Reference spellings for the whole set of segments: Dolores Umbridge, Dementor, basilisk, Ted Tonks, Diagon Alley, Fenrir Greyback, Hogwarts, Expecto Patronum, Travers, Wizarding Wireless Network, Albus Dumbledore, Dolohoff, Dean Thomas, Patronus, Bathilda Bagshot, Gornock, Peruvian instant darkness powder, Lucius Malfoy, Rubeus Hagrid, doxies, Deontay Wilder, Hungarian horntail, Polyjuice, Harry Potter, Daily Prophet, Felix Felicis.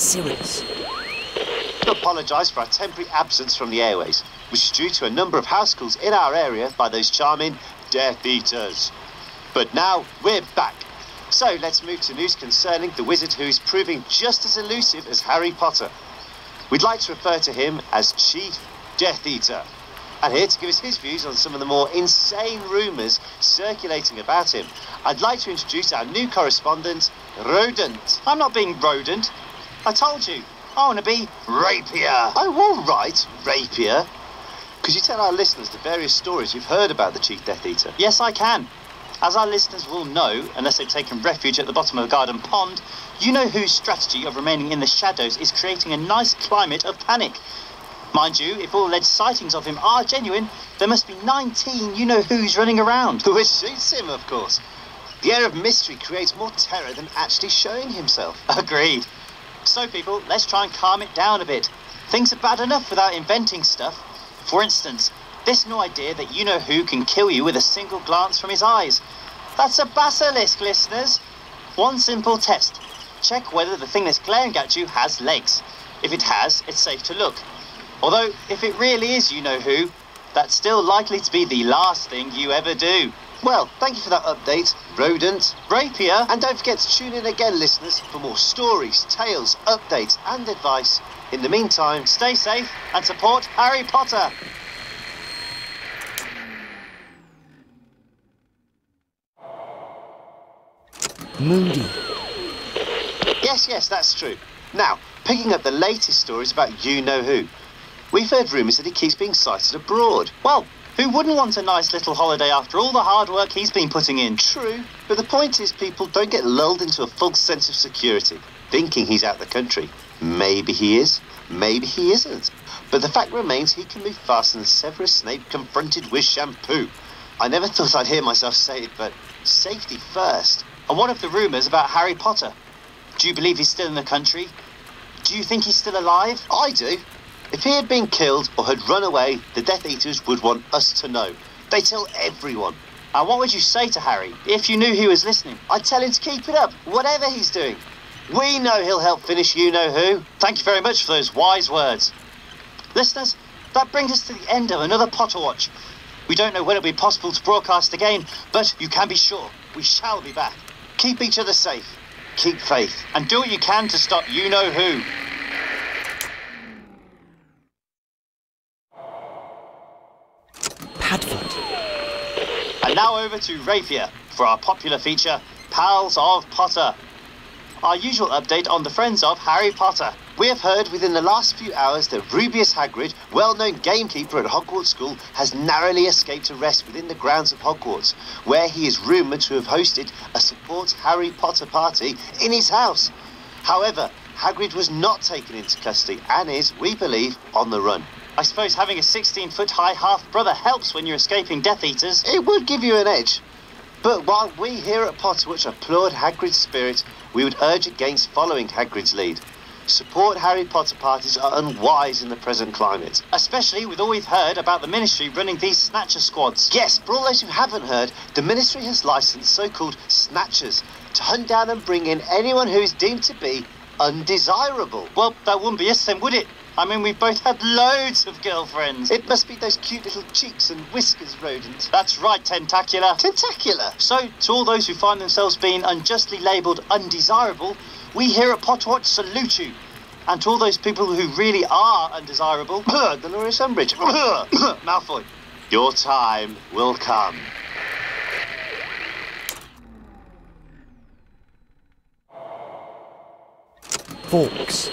serious. I apologise for our temporary absence from the airways, which is due to a number of house calls in our area by those charming Death Eaters. But now we're back. So let's move to news concerning the wizard who is proving just as elusive as Harry Potter. We'd like to refer to him as Chief Death Eater. And here to give us his views on some of the more insane rumours circulating about him, I'd like to introduce our new correspondent, Rodent. I'm not being rodent. I told you, I want to be Rapier. Oh, all right, Rapier. Could you tell our listeners the various stories you've heard about the Chief Death Eater? Yes, I can. As our listeners will know, unless they've taken refuge at the bottom of a garden pond, you know whose strategy of remaining in the shadows is creating a nice climate of panic. Mind you, if all alleged sightings of him are genuine, there must be 19 you-know-who's running around. Which suits him, of course. The air of mystery creates more terror than actually showing himself. Agreed. So, people, let's try and calm it down a bit. Things are bad enough without inventing stuff. For instance, this new idea that you-know-who can kill you with a single glance from his eyes. That's a basilisk, listeners. One simple test. Check whether the thing that's glaring at you has legs. If it has, it's safe to look. Although, if it really is you-know-who, that's still likely to be the last thing you ever do. Well, thank you for that update, Rodent, Rapier. And don't forget to tune in again, listeners, for more stories, tales, updates and advice. In the meantime, stay safe and support Harry Potter. Moody. Yes, that's true. Now, picking up the latest stories about you-know-who. We've heard rumours that he keeps being sighted abroad. Well, who wouldn't want a nice little holiday after all the hard work he's been putting in? True, but the point is people don't get lulled into a false sense of security, thinking he's out the country. Maybe he is, maybe he isn't. But the fact remains he can move faster than Severus Snape confronted with shampoo. I never thought I'd hear myself say it, but safety first. And what of the rumours about Harry Potter? Do you believe he's still in the country? Do you think he's still alive? I do. If he had been killed or had run away, the Death Eaters would want us to know. They tell everyone. And what would you say to Harry if you knew he was listening? I'd tell him to keep it up, whatever he's doing. We know he'll help finish you-know-who. Thank you very much for those wise words. Listeners, that brings us to the end of another Potterwatch. We don't know when it'll be possible to broadcast again, but you can be sure we shall be back. Keep each other safe, keep faith, and do what you can to stop you-know-who. Padfoot. And now over to Rapier for our popular feature, Pals of Potter. Our usual update on the friends of Harry Potter. We have heard within the last few hours that Rubeus Hagrid, well-known gamekeeper at Hogwarts School, has narrowly escaped arrest within the grounds of Hogwarts, where he is rumoured to have hosted a support Harry Potter party in his house. However, Hagrid was not taken into custody and is, we believe, on the run. I suppose having a 16-foot-high half-brother helps when you're escaping Death Eaters. It would give you an edge. But while we here at Potterwatch applaud Hagrid's spirit, we would urge against following Hagrid's lead. Support Harry Potter parties are unwise in the present climate. Especially with all we've heard about the Ministry running these snatcher squads. Yes, for all those who haven't heard, the Ministry has licensed so-called snatchers to hunt down and bring in anyone who is deemed to be undesirable. Well, that wouldn't be us then, would it? I mean, we've both had loads of girlfriends. It must be those cute little cheeks and whiskers, Rodent. That's right, Tentacular. Tentacular? So, to all those who find themselves being unjustly labelled undesirable, we here at Potterwatch salute you. And to all those people who really are undesirable, Dolores Umbridge, Malfoy, your time will come. Forks.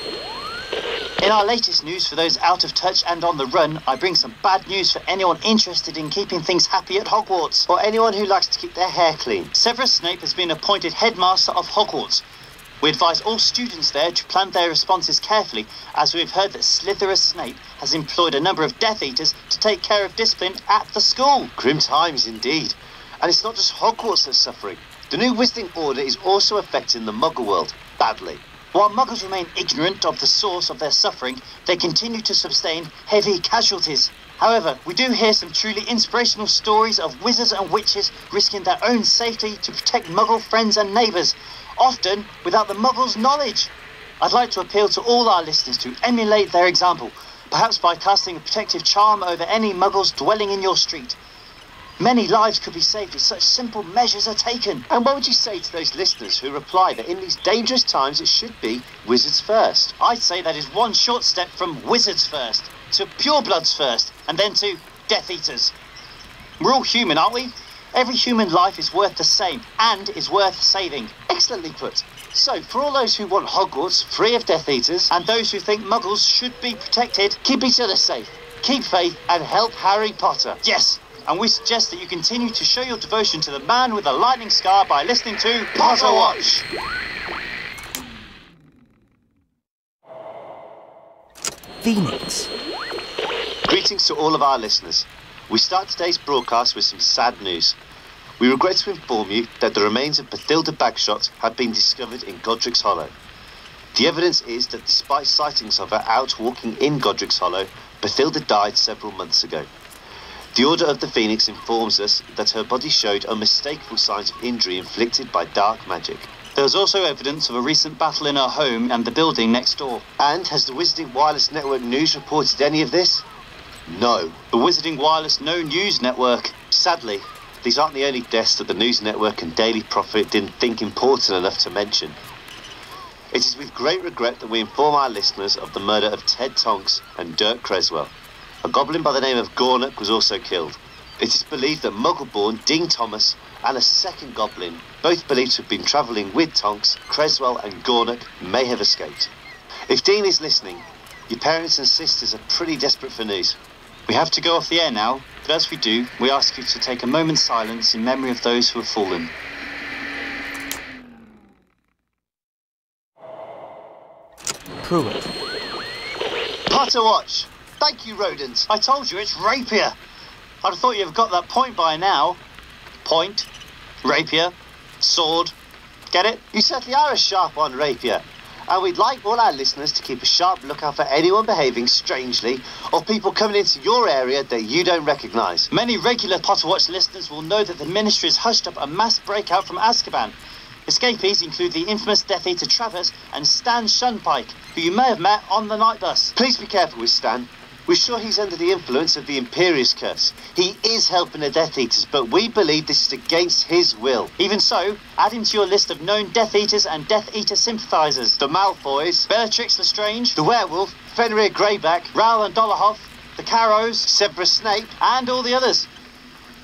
In our latest news for those out of touch and on the run, I bring some bad news for anyone interested in keeping things happy at Hogwarts, or anyone who likes to keep their hair clean. Severus Snape has been appointed headmaster of Hogwarts. We advise all students there to plan their responses carefully, as we have heard that Slytherus Snape has employed a number of Death Eaters to take care of discipline at the school. Grim times indeed. And it's not just Hogwarts that's suffering. The new Wizarding Order is also affecting the Muggle world badly. While Muggles remain ignorant of the source of their suffering, they continue to sustain heavy casualties. However, we do hear some truly inspirational stories of wizards and witches risking their own safety to protect Muggle friends and neighbours, often without the Muggles' knowledge. I'd like to appeal to all our listeners to emulate their example, perhaps by casting a protective charm over any muggles dwelling in your street. Many lives could be saved if such simple measures are taken. And what would you say to those listeners who reply that in these dangerous times it should be wizards first? I'd say that is one short step from wizards first, to purebloods first, and then to Death Eaters. We're all human, aren't we? Every human life is worth the same, and is worth saving. Excellently put. So, for all those who want Hogwarts free of Death Eaters, and those who think muggles should be protected, keep each other safe, keep faith, and help Harry Potter. Yes! And we suggest that you continue to show your devotion to the man with the lightning scar by listening to Potterwatch. Phoenix. Greetings to all of our listeners. We start today's broadcast with some sad news. We regret to inform you that the remains of Bathilda Bagshot have been discovered in Godric's Hollow. The evidence is that despite sightings of her out walking in Godric's Hollow, Bathilda died several months ago. The Order of the Phoenix informs us that her body showed unmistakable signs of injury inflicted by dark magic. There was also evidence of a recent battle in her home and the building next door. And has the Wizarding Wireless Network News reported any of this? No. The Wizarding Wireless No News Network. Sadly, these aren't the only deaths that the News Network and Daily Prophet didn't think important enough to mention. It is with great regret that we inform our listeners of the murder of Ted Tonks and Dirk Creswell. A goblin by the name of Gornock was also killed. It is believed that Muggle-born Dean Thomas and a second goblin, both believed to have been travelling with Tonks, Creswell and Gornock, may have escaped. If Dean is listening, your parents and sisters are pretty desperate for news. We have to go off the air now, but as we do, we ask you to take a moment's silence in memory of those who have fallen. Pruitt. Potterwatch! Thank you, rodents. I told you, it's rapier. I'd have thought you'd have got that point by now. Point, rapier, sword. Get it? You certainly are a sharp one, rapier. And we'd like all our listeners to keep a sharp lookout for anyone behaving strangely or people coming into your area that you don't recognise. Many regular Potterwatch listeners will know that the Ministry has hushed up a mass breakout from Azkaban. Escapees include the infamous Death Eater Travers and Stan Shunpike, who you may have met on the night bus. Please be careful with Stan. We're sure he's under the influence of the Imperious Curse. He is helping the Death Eaters, but we believe this is against his will. Even so, add him to your list of known Death Eaters and Death Eater sympathisers. The Malfoys, Bellatrix Lestrange, the Werewolf, Fenrir Greyback, Raoul and Dolohoff, the Carrows, Severus Snape, and all the others.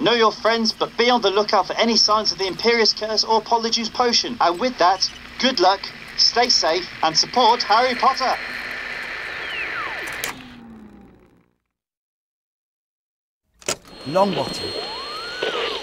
Know your friends, but be on the lookout for any signs of the Imperious Curse or Polyjuice potion. And with that, good luck, stay safe, and support Harry Potter. Longbottom.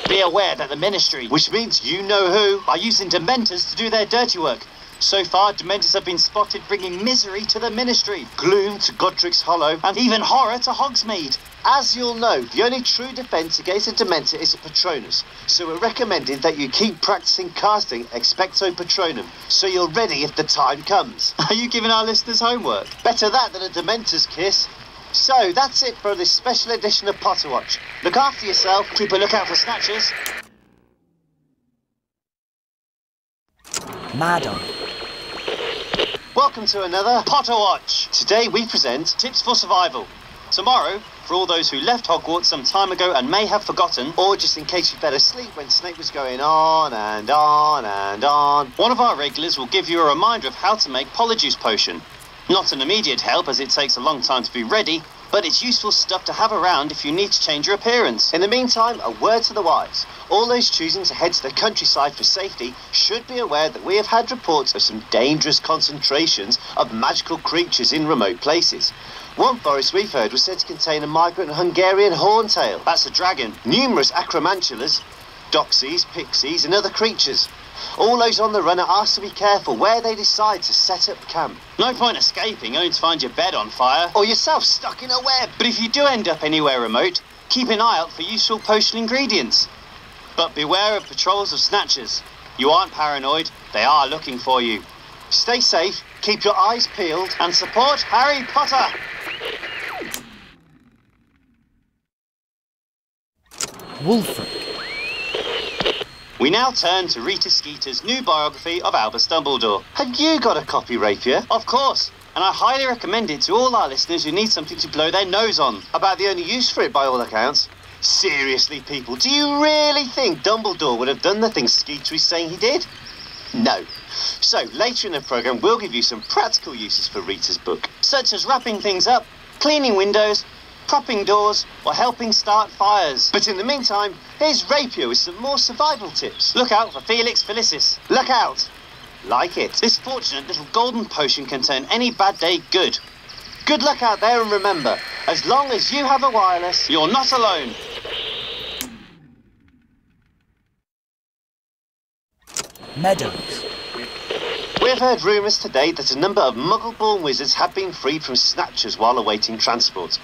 Be aware that the Ministry, which means you know who, are using Dementors to do their dirty work. So far, Dementors have been spotted bringing misery to the Ministry, gloom to Godric's Hollow, and even horror to Hogsmeade. As you'll know, the only true defence against a Dementor is a Patronus, so we're recommending that you keep practising casting Expecto Patronum, so you're ready if the time comes. Are you giving our listeners homework? Better that than a Dementor's kiss. So, that's it for this special edition of Potterwatch. Look after yourself, keep a lookout for snatchers. Madam. Welcome to another Potterwatch. Today we present Tips for Survival. Tomorrow, for all those who left Hogwarts some time ago and may have forgotten, or just in case you fell asleep when Snape was going on and on and on, one of our regulars will give you a reminder of how to make Polyjuice potion. Not an immediate help, as it takes a long time to be ready, but it's useful stuff to have around if you need to change your appearance. In the meantime, a word to the wise. All those choosing to head to the countryside for safety should be aware that we have had reports of some dangerous concentrations of magical creatures in remote places. One forest we've heard was said to contain a migrant Hungarian horntail. That's a dragon. Numerous acromantulas, doxies, pixies and other creatures. All those on the run are asked to be careful where they decide to set up camp. No point escaping only to find your bed on fire or yourself stuck in a web. But if you do end up anywhere remote, keep an eye out for useful potion ingredients. But beware of patrols of snatchers. You aren't paranoid, they are looking for you. Stay safe, keep your eyes peeled, and support Harry Potter! Wolfric. We now turn to Rita Skeeter's new biography of Albus Dumbledore. Have you got a copy, Rapier? Of course, and I highly recommend it to all our listeners who need something to blow their nose on. About the only use for it, by all accounts. Seriously, people, do you really think Dumbledore would have done the things Skeeter is saying he did? No. So, later in the programme, we'll give you some practical uses for Rita's book, such as wrapping things up, cleaning windows, propping doors, or helping start fires. But in the meantime, here's Rapier with some more survival tips. Look out for Felix Felicis. Look out! Like it. This fortunate little golden potion can turn any bad day good. Good luck out there, and remember, as long as you have a wireless, you're not alone. Meadows. We've heard rumours today that a number of muggle-born wizards have been freed from snatchers while awaiting transport.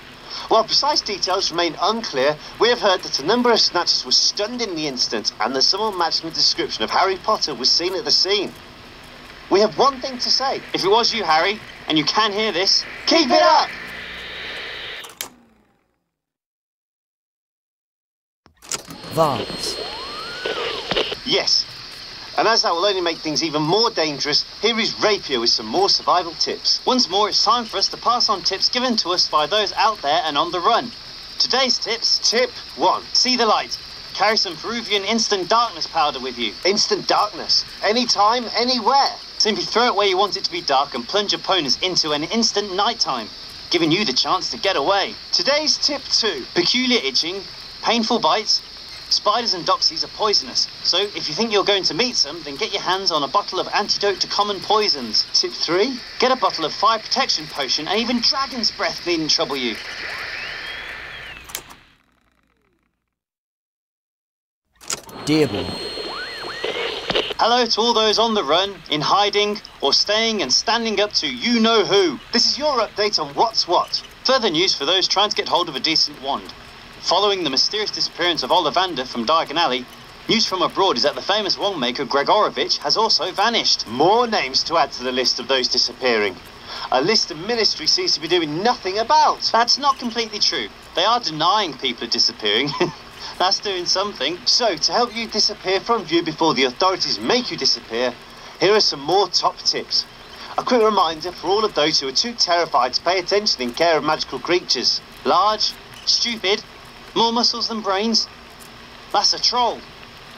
While precise details remain unclear, we have heard that a number of snatchers were stunned in the incident and that someone matching the description of Harry Potter was seen at the scene. We have one thing to say. If it was you, Harry, and you can hear this, keep it up! Vance. Yes. And as that will only make things even more dangerous, here is Rapier with some more survival tips. Once more, it's time for us to pass on tips given to us by those out there and on the run. Today's tips, tip 1. See the light. Carry some Peruvian instant darkness powder with you. Instant darkness? Anytime, anywhere. Simply throw it where you want it to be dark and plunge opponents into an instant nighttime, giving you the chance to get away. Today's tip 2. Peculiar itching, painful bites. Spiders and doxies are poisonous, so if you think you're going to meet some, then get your hands on a bottle of antidote to common poisons. Tip 3, get a bottle of fire protection potion, and even dragon's breath needn't trouble you. Dearborn. Hello to all those on the run, in hiding, or staying and standing up to you-know-who. This is your update on What's What. Further news for those trying to get hold of a decent wand. Following the mysterious disappearance of Ollivander from Diagon Alley, news from abroad is that the famous wand maker Gregorovich has also vanished. More names to add to the list of those disappearing. A list the Ministry seems to be doing nothing about. That's not completely true. They are denying people are disappearing. That's doing something. So, to help you disappear from view before the authorities make you disappear, here are some more top tips. A quick reminder for all of those who are too terrified to pay attention in care of magical creatures. Large, stupid, more muscles than brains? That's a troll.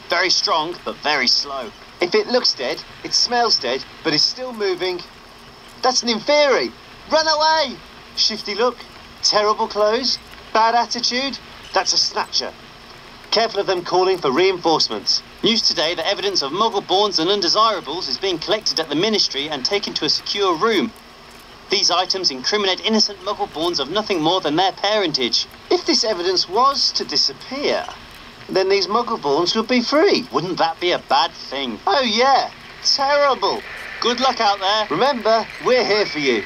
Very strong, but very slow. If it looks dead, it smells dead, but it's still moving. That's an inferi. Run away! Shifty look, terrible clothes, bad attitude. That's a snatcher. Careful of them calling for reinforcements. News today that evidence of muggle-borns and undesirables is being collected at the Ministry and taken to a secure room. These items incriminate innocent muggle-borns of nothing more than their parentage. If this evidence was to disappear, then these muggle-borns would be free. Wouldn't that be a bad thing? Oh yeah, terrible. Good luck out there. Remember, we're here for you.